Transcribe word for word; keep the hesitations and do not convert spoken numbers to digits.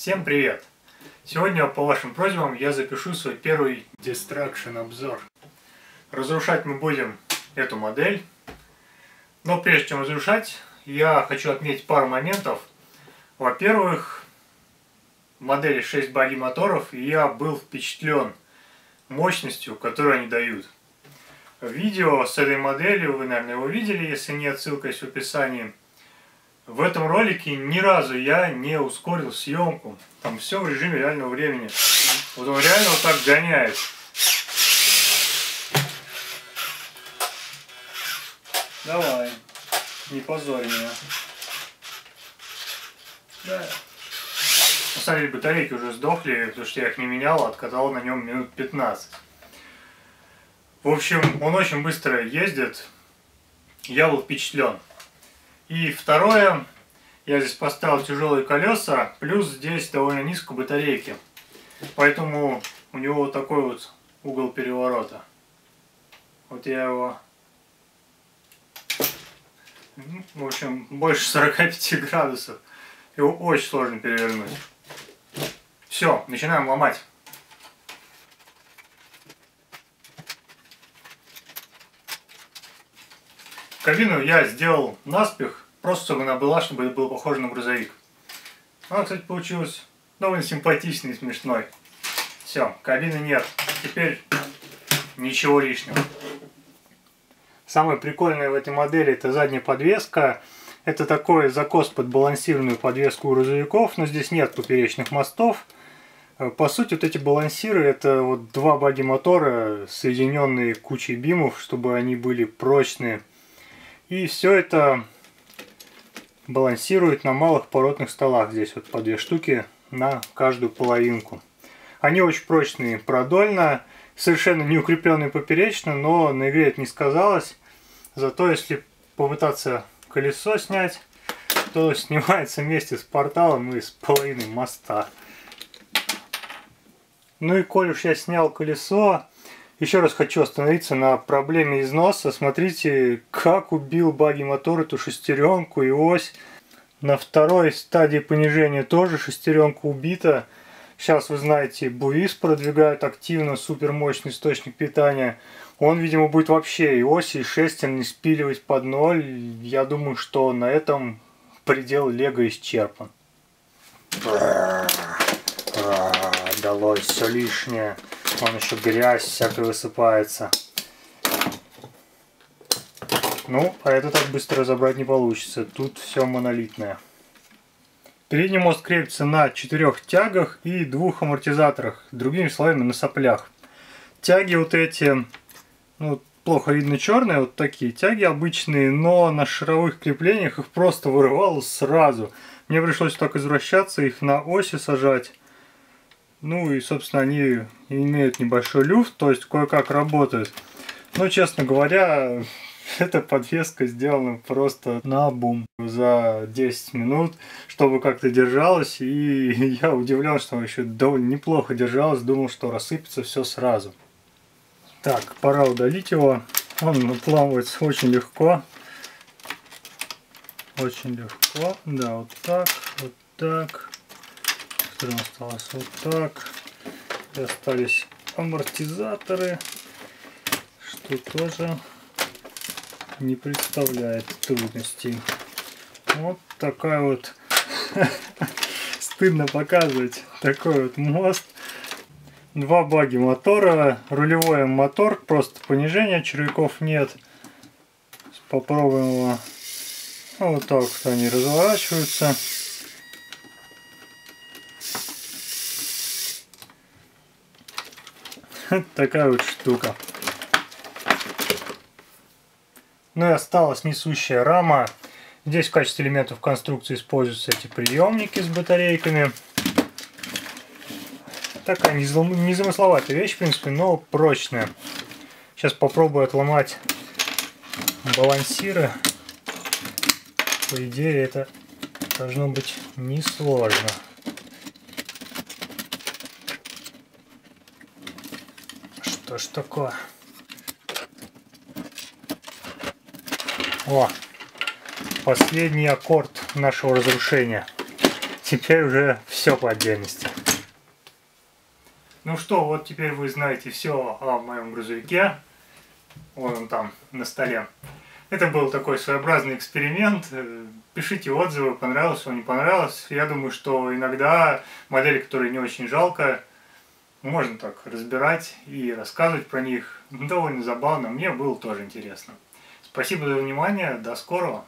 Всем привет! Сегодня, по вашим просьбам, я запишу свой первый Destruction обзор. Разрушать мы будем эту модель. Но прежде чем разрушать, я хочу отметить пару моментов. Во-первых, в модели шесть баги моторов, и я был впечатлен мощностью, которую они дают. Видео с этой моделью, вы, наверное, его видели, если нет, ссылка есть в описании. В этом ролике ни разу я не ускорил съемку. Там все в режиме реального времени. Вот он реально вот так гоняет. Давай, не позорь меня. Да. На самом деле батарейки уже сдохли, потому что я их не менял, откатал на нем минут пятнадцать. В общем, он очень быстро ездит. Я был впечатлен. И второе, я здесь поставил тяжелые колеса, плюс здесь довольно низко батарейки. Поэтому у него вот такой вот угол переворота. Вот я его... В общем, больше сорока пяти градусов. Его очень сложно перевернуть. Все, начинаем ломать. Кабину я сделал наспех, просто чтобы она была, чтобы это было похоже на грузовик. Она, кстати, получилась довольно симпатичной и смешной. Все, кабины нет. Теперь ничего лишнего. Самое прикольное в этой модели — это задняя подвеска. Это такой закос под балансированную подвеску у грузовиков, но здесь нет поперечных мостов. По сути, вот эти балансиры — это вот два баги мотора, соединенные кучей бимов, чтобы они были прочные. И все это балансирует на малых поротных столах. Здесь вот по две штуки на каждую половинку. Они очень прочные продольно, совершенно не укрепленные поперечно, но на игре это не сказалось. Зато если попытаться колесо снять, то снимается вместе с порталом и с половиной моста. Ну и коль уж я снял колесо, еще раз хочу остановиться на проблеме износа. Смотрите, как убил баги мотор эту шестеренку и ось. На второй стадии понижения тоже шестеренка убита. Сейчас, вы знаете, Буис продвигает активно супермощный источник питания. Он, видимо, будет вообще и оси, и шестерни спиливать под ноль. Я думаю, что на этом предел лего исчерпан. Далось все лишнее. Вон еще грязь всякая высыпается. Ну, а это так быстро разобрать не получится. Тут все монолитное. Передний мост крепится на четырех тягах и двух амортизаторах. Другими словами, на соплях. Тяги вот эти, ну, плохо видно черные, вот такие тяги обычные, но на шаровых креплениях их просто вырывало сразу. Мне пришлось так извращаться, их на оси сажать. Ну и, собственно, они имеют небольшой люфт, то есть кое-как работают. Но, честно говоря, эта подвеска сделана просто на бум за десять минут, чтобы как-то держалась. И я удивлен, что она еще довольно неплохо держалась, думал, что рассыпется все сразу. Так, пора удалить его. Он отламывается очень легко. Очень легко. Да, вот так, вот так. Осталось вот так. И остались амортизаторы, что тоже не представляет трудностей. Вот такая вот стыдно показывать, такой вот мост. Два баги мотора, рулевой мотор, просто понижение, червяков нет. Попробуем его. Вот так вот они разворачиваются. Такая вот штука. Ну и осталась несущая рама. Здесь в качестве элементов конструкции используются эти приемники с батарейками. Такая незамысловатая вещь, в принципе, но прочная. Сейчас попробую отломать балансиры. По идее, это должно быть несложно. Что ж такое? О, последний аккорд нашего разрушения. теперь уже все по отдельности. Ну что, вот теперь вы знаете все о моем грузовике. Вон он там на столе. Это был такой своеобразный эксперимент. Пишите отзывы, понравилось вам, не понравилось. Я думаю, что иногда модели, которые не очень жалко, можно так разбирать и рассказывать про них. Довольно забавно, мне было тоже интересно. Спасибо за внимание, до скорого.